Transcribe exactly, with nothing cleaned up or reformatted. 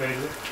very good.